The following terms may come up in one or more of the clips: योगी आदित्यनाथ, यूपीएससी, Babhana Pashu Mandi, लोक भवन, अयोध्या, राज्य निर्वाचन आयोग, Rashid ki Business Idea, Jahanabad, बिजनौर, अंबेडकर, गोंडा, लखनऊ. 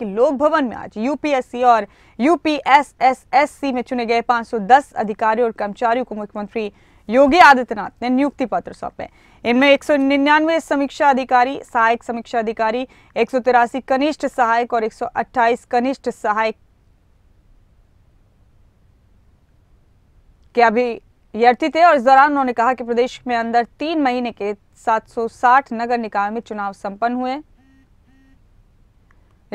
कि लोक भवन में आज यूपीएससी और यूपीएससी में चुने गए 510 अधिकारियों और कर्मचारियों को मुख्यमंत्री योगी आदित्यनाथ ने नियुक्ति पत्र सौंपे। इनमें 199 समीक्षा अधिकारी, सहायक समीक्षा अधिकारी, 183 कनिष्ठ सहायक और 128 कनिष्ठ सहायक के अभ्यर्थी थे। और इस दौरान उन्होंने कहा कि प्रदेश में अंदर 3 महीने के 760 नगर निकाय में चुनाव संपन्न हुए,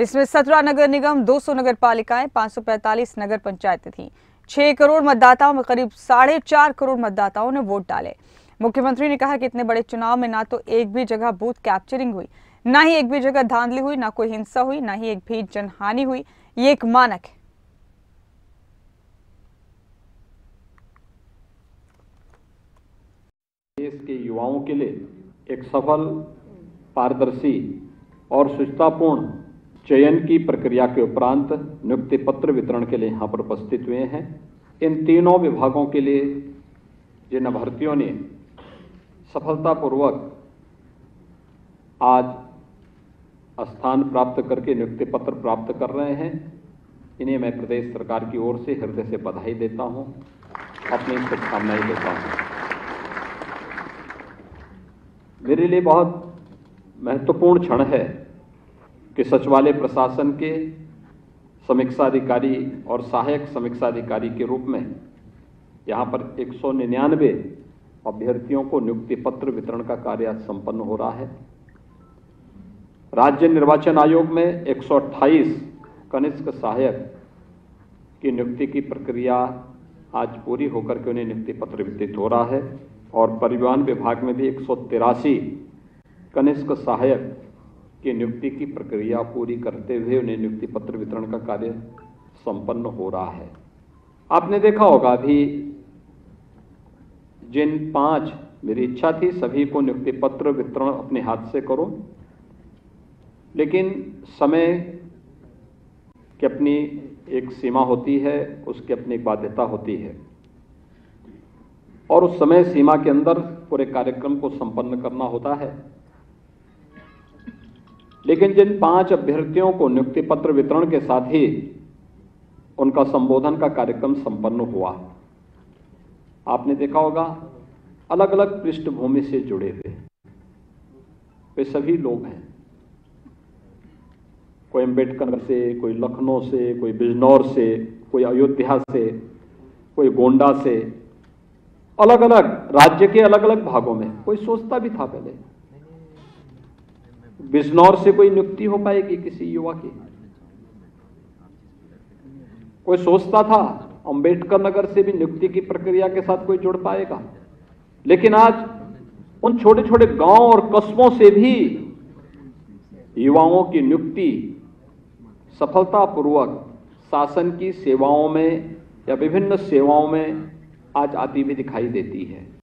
इसमें 17 नगर निगम, 200 नगर पालिकाएं, 545 नगर पंचायतें थी। 6 करोड़ मतदाताओं में करीब 4.5 करोड़ मतदाताओं ने वोट डाले। मुख्यमंत्री ने कहा कि इतने बड़े चुनाव में ना तो एक भी जगह बूथ कैप्चरिंग हुई, ना ही एक भी जगह धांधली हुई, ना कोई हिंसा हुई, ना ही एक भी जनहानि हुई। ये एक मानक है। देश के युवाओं के लिए एक सफल, पारदर्शी और स्वच्छतापूर्ण चयन की प्रक्रिया के उपरांत नियुक्ति पत्र वितरण के लिए यहाँ पर उपस्थित हुए हैं। इन तीनों विभागों के लिए जिन अभ्यर्थियों ने सफलतापूर्वक आज स्थान प्राप्त करके नियुक्ति पत्र प्राप्त कर रहे हैं, इन्हें मैं प्रदेश सरकार की ओर से हृदय से बधाई देता हूँ, अपनी शुभकामनाएं देता हूँ। मेरे लिए बहुत महत्वपूर्ण क्षण है कि सचिवालय प्रशासन के समीक्षाधिकारी और सहायक समीक्षाधिकारी के रूप में यहाँ पर 199 अभ्यर्थियों को नियुक्ति पत्र वितरण का कार्य संपन्न हो रहा है। राज्य निर्वाचन आयोग में 128 कनिष्ठ सहायक की नियुक्ति की प्रक्रिया आज पूरी होकर के उन्हें नियुक्ति पत्र वितरित हो रहा है। और परिवहन विभाग में भी 183 कनिष्ठ सहायक की नियुक्ति की प्रक्रिया पूरी करते हुए उन्हें नियुक्ति पत्र वितरण का कार्य संपन्न हो रहा है। आपने देखा होगा अभी जिन 5 मेरी इच्छा थी सभी को नियुक्ति पत्र वितरण अपने हाथ से करो, लेकिन समय की अपनी एक सीमा होती है, उसकी अपनी एक बाध्यता होती है और उस समय सीमा के अंदर पूरे कार्यक्रम को संपन्न करना होता है। लेकिन जिन 5 अभ्यर्थियों को नियुक्ति पत्र वितरण के साथ ही उनका संबोधन का कार्यक्रम संपन्न हुआ, आपने देखा होगा अलग अलग पृष्ठभूमि से जुड़े हुए वे सभी लोग हैं। कोई अंबेडकर से, कोई लखनऊ से, कोई बिजनौर से, कोई अयोध्या से, कोई गोंडा से, अलग अलग राज्य के अलग अलग भागों में। कोई सोचता भी था पहले बिजनौर से कोई नियुक्ति हो पाएगी किसी युवा की, कोई सोचता था अंबेडकर नगर से भी नियुक्ति की प्रक्रिया के साथ कोई जुड़ पाएगा। लेकिन आज उन छोटे छोटे गांव और कस्बों से भी युवाओं की नियुक्ति सफलतापूर्वक शासन की सेवाओं में या विभिन्न सेवाओं में आज आती भी दिखाई देती है।